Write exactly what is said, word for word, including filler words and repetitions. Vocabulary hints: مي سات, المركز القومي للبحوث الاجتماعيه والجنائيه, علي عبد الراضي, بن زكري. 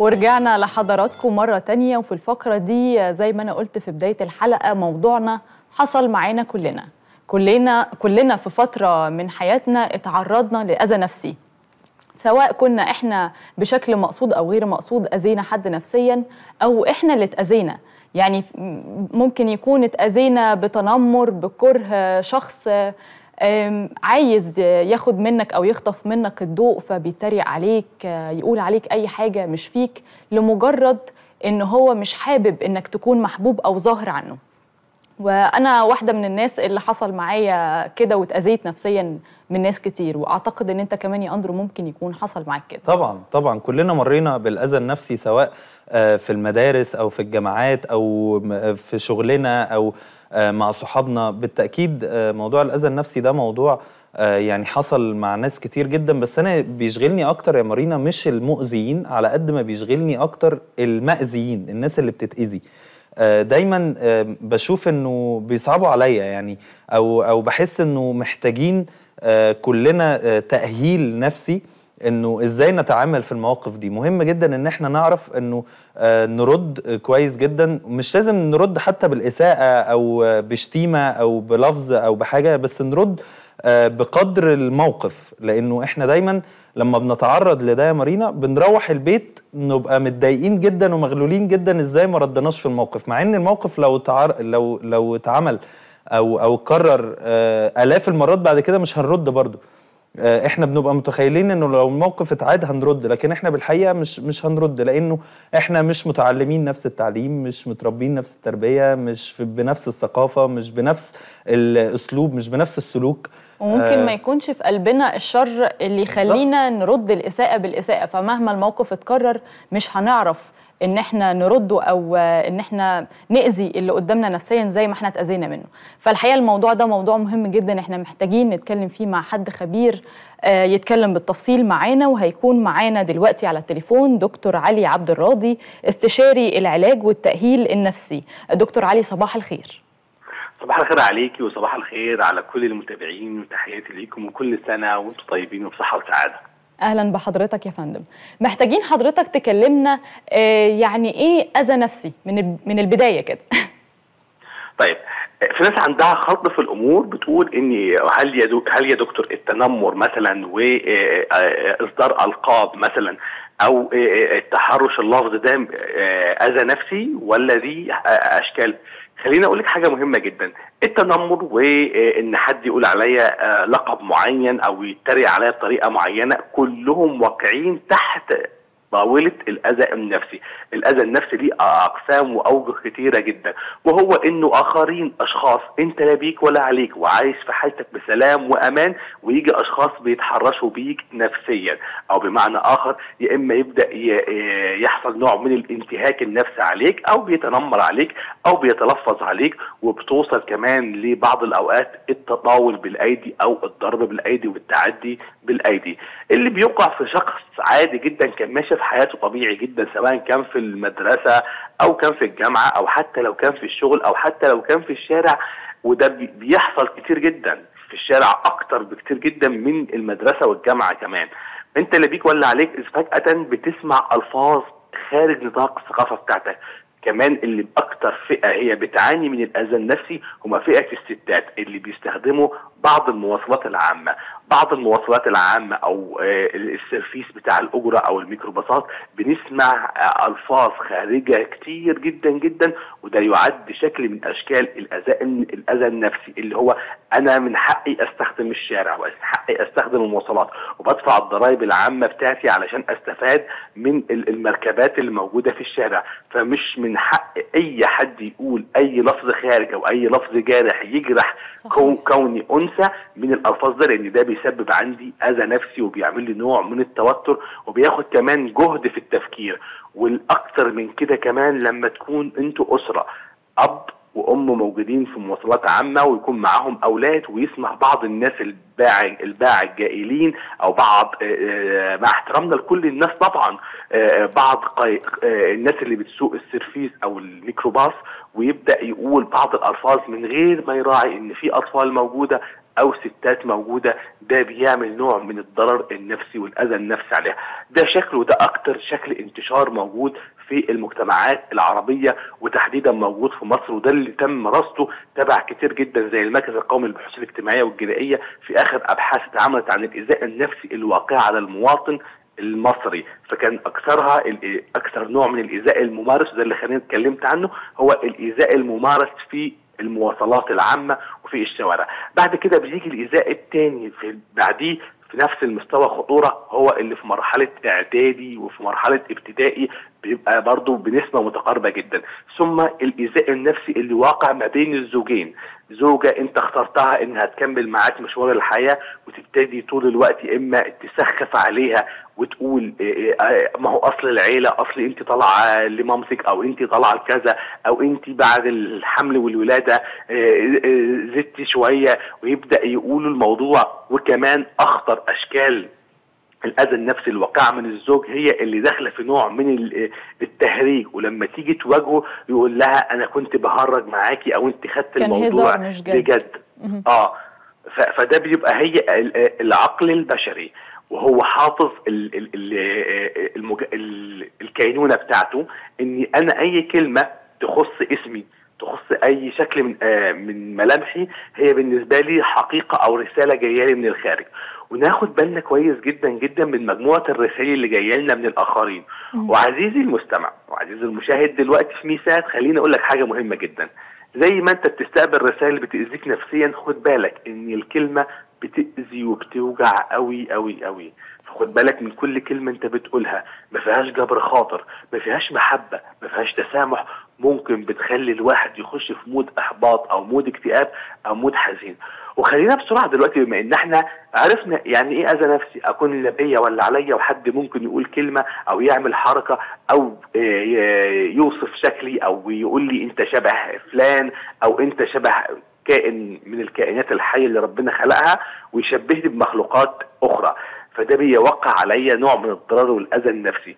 ورجعنا لحضراتكم مرة تانية. وفي الفقرة دي زي ما أنا قلت في بداية الحلقة موضوعنا حصل معانا كلنا كلنا كلنا في فترة من حياتنا اتعرضنا لأذى نفسي، سواء كنا إحنا بشكل مقصود أو غير مقصود أذينا حد نفسيا أو إحنا اللي اتأذينا. يعني ممكن يكون اتأذينا بتنمر، بكره، شخص عايز ياخد منك أو يخطف منك الضوء فبيتريق عليك، يقول عليك أي حاجة مش فيك لمجرد إن هو مش حابب إنك تكون محبوب أو ظاهر عنه. وأنا واحدة من الناس اللي حصل معايا كده واتأذيت نفسيا من ناس كتير، وأعتقد إن أنت كمان يا أندرو ممكن يكون حصل معاك كده. طبعا طبعا كلنا مرينا بالأذى النفسي، سواء في المدارس أو في الجامعات أو في شغلنا أو مع صحابنا. بالتأكيد موضوع الأذى النفسي ده موضوع يعني حصل مع ناس كتير جدا، بس أنا بيشغلني أكتر يا مارينا مش المؤذيين على قد ما بيشغلني أكتر المأذيين، الناس اللي بتتأذي. دايما بشوف إنه بيصعبوا عليا يعني، أو أو بحس إنه محتاجين كلنا تأهيل نفسي إنه إزاي نتعامل في المواقف دي. مهم جدا إن إحنا نعرف إنه نرد كويس جدا، مش لازم نرد حتى بالإساءة أو بشتيمة أو بلفظ أو بحاجة، بس نرد بقدر الموقف، لأنه إحنا دايما لما بنتعرض لده يا مارينا بنروح البيت نبقى متضايقين جدا ومغلولين جدا إزاي ما ردناش في الموقف، مع إن الموقف لو تعر... لو لو اتعمل أو أو اتكرر آلاف المرات بعد كده مش هنرد برضه. احنا بنبقى متخيلين انه لو الموقف اتعاد هنرد، لكن احنا بالحقيقه مش مش هنرد، لانه احنا مش متعلمين نفس التعليم، مش متربيين نفس التربيه، مش بنفس الثقافه، مش بنفس الاسلوب، مش بنفس السلوك، وممكن آه ما يكونش في قلبنا الشر اللي يخلينا نرد الاساءه بالاساءه. فمهما الموقف اتكرر مش هنعرف ان احنا نرده او ان احنا نأذي اللي قدامنا نفسيا زي ما احنا اتأذينا منه. فالحقيقه الموضوع ده موضوع مهم جدا، احنا محتاجين نتكلم فيه مع حد خبير يتكلم بالتفصيل معانا، وهيكون معانا دلوقتي على التليفون دكتور علي عبد الراضي استشاري العلاج والتأهيل النفسي. دكتور علي صباح الخير. صباح الخير عليكي وصباح الخير على كل المتابعين، وتحياتي ليكم وكل سنه وانتم طيبين وبصحه وسعاده. اهلا بحضرتك يا فندم. محتاجين حضرتك تكلمنا يعني ايه اذى نفسي من من البدايه كده. طيب في ناس عندها خلط في الامور، بتقول ان هل يا هل يا دكتور التنمر مثلا واصدار القاب مثلا او التحرش اللفظ ده اذى نفسي ولا دي اشكال؟ خليني اقول لك حاجه مهمه جدا، التنمر وان حد يقول عليا لقب معين او يتريق عليا بطريقه معينه كلهم واقعين تحت طاوله الاذى النفسي. الاذى النفسي ليه اقسام واوجه كتيره جدا، وهو انه اخرين اشخاص انت لا بيك ولا عليك وعايش في حالتك بسلام وامان، ويجي اشخاص بيتحرشوا بيك نفسيا، او بمعنى اخر يا اما يبدا يحصل نوع من الانتهاك النفسي عليك، او بيتنمر عليك، او بيتلفظ عليك، وبتوصل كمان لبعض الاوقات التطاول بالايدي او الضرب بالايدي والتعدي بالايدي. اللي بيقع في شخص عادي جدا كان ماشي في حياته طبيعي جدا، سواء كان في المدرسة أو كان في الجامعة أو حتى لو كان في الشغل أو حتى لو كان في الشارع، وده بيحصل كتير جدا في الشارع أكتر بكتير جدا من المدرسة والجامعة كمان. أنت اللي بيك ولا عليك، فجأة بتسمع ألفاظ خارج نطاق الثقافة بتاعتك. كمان اللي باكتر فئه هي بتعاني من الاذى النفسي هم فئه الستات اللي بيستخدموا بعض المواصلات العامه، بعض المواصلات العامه او السيرفيس بتاع الاجره او الميكروباصات، بنسمع الفاظ خارجه كتير جدا جدا، وده يعد شكل من اشكال الاذى الاذى النفسي، اللي هو انا من حقي استخدم الشارع ومن حقي استخدم المواصلات، وبدفع الضرايب العامه بتاعتي علشان استفاد من المركبات اللي موجوده في الشارع، فمش من من حق اي حد يقول اي لفظ خارج او اي لفظ جارح يجرح كون كوني انثى من الالفاظ ده، لان ده بيسبب عندي اذى نفسي وبيعمل لي نوع من التوتر وبياخد كمان جهد في التفكير. والاكثر من كده كمان لما تكون انتوا اسره، اب وام موجودين في مواصلات عامه ويكون معاهم اولاد، ويسمع بعض الناس الباع الباع الجائلين او بعض مع احترامنا لكل الناس طبعا بعض الناس اللي بتسوق السيرفيس او الميكروباص، ويبدا يقول بعض الالفاظ من غير ما يراعي ان في اطفال موجوده، او ستات موجوده، ده بيعمل نوع من الضرر النفسي والاذى النفسي عليها. ده شكله، ده اكتر شكل انتشار موجود في المجتمعات العربيه وتحديدا موجود في مصر، وده اللي تم مراصته تبع كتير جدا زي المركز القومي للبحوث الاجتماعيه والجنائيه في اخر ابحاث اتعملت عن الايذاء النفسي الواقع على المواطن المصري، فكان اكثرها اكثر نوع من الايذاء الممارس، وده اللي خلينا اتكلمت عنه، هو الايذاء الممارس في المواصلات العامه وفي الشوارع. بعد كده بيجي الايذاء الثاني في بعديه في نفس المستوى خطوره، هو اللي في مرحله اعدادي وفي مرحله ابتدائي، بيبقى برضه بنسبه متقاربه جدا. ثم الايذاء النفسي اللي واقع ما بين الزوجين، زوجه انت اخترتها انها تكمل معاك مشوار الحياه وتبتدي طول الوقت اما تسخف عليها وتقول ما هو اصل العيله، اصل انت طالعه لمامتك او انت طالعه لكذا او انت بعد الحمل والولاده زدتي شويه، ويبدا يقولوا الموضوع. وكمان اخطر اشكال الاذى النفسي الواقعه من الزوج هي اللي داخله في نوع من التهريج، ولما تيجي تواجهه يقول لها انا كنت بهرج معاكي او انت خدت الموضوع بجد. اه فده بيبقى هي العقل البشري وهو حاطط ال ال ال المج... ال الكينونه بتاعته ان انا اي كلمه تخص اسمي تخص اي شكل من آه من ملامحي هي بالنسبه لي حقيقه او رساله جايه لي من الخارج. وناخد بالنا كويس جدا جدا من مجموعه الرسائل اللي جايه لنا من الاخرين. وعزيزي المستمع وعزيزي المشاهد، دلوقتي في ميسات خليني اقول لك حاجه مهمه جدا، زي ما انت بتستقبل رسائل اللي بتاذيك نفسيا خد بالك ان الكلمه بتأذي وبتوجع قوي قوي قوي، فخد بالك من كل كلمة أنت بتقولها، ما فيهاش جبر خاطر، ما فيهاش محبة، ما فيهاش تسامح، ممكن بتخلي الواحد يخش في مود إحباط أو مود اكتئاب أو مود حزين. وخلينا بسرعة دلوقتي بما إن إحنا عرفنا يعني إيه أذى نفسي، أكون لا بيا ولا عليا وحد ممكن يقول كلمة أو يعمل حركة أو يوصف شكلي أو يقول لي أنت شبه فلان أو أنت شبه كائن من الكائنات الحيه اللي ربنا خلقها ويشبهني بمخلوقات اخرى، فده بيوقع عليا نوع من الضرر والاذى النفسي.